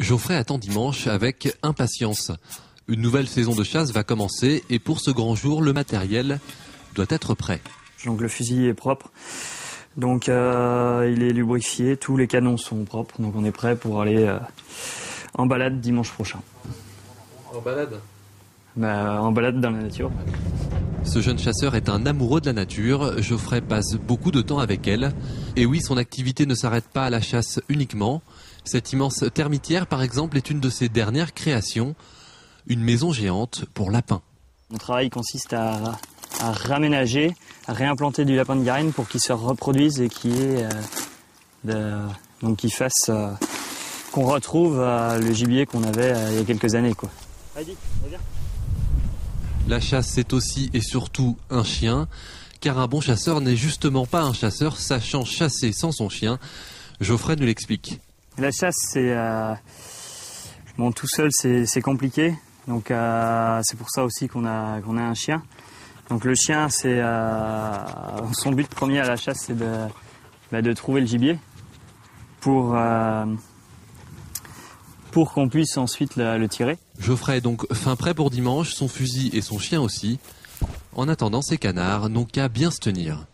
Geoffrey attend dimanche avec impatience. Une nouvelle saison de chasse va commencer et pour ce grand jour, le matériel doit être prêt. Donc le fusil est propre, donc il est lubrifié, tous les canons sont propres, donc on est prêt pour aller en balade dimanche prochain. En balade ? Bah, en balade dans la nature. Ce jeune chasseur est un amoureux de la nature. Geoffrey passe beaucoup de temps avec elle. Et oui, son activité ne s'arrête pas à la chasse uniquement. Cette immense termitière, par exemple, est une de ses dernières créations. Une maison géante pour lapins. Mon travail consiste à raménager, à réimplanter du lapin de Garenne pour qu'il se reproduise et qu'on retrouve le gibier qu'on avait il y a quelques années, quoi. Vas-y, viens. La chasse, c'est aussi et surtout un chien, car un bon chasseur n'est justement pas un chasseur sachant chasser sans son chien. Geoffrey nous l'explique. La chasse, c'est bon, tout seul, c'est compliqué. Donc c'est pour ça aussi qu'on a un chien. Donc le chien, c'est son but premier à la chasse, c'est de trouver le gibier pour qu'on puisse ensuite le tirer. Geoffrey est donc fin prêt pour dimanche, son fusil et son chien aussi. En attendant, ces canards n'ont qu'à bien se tenir.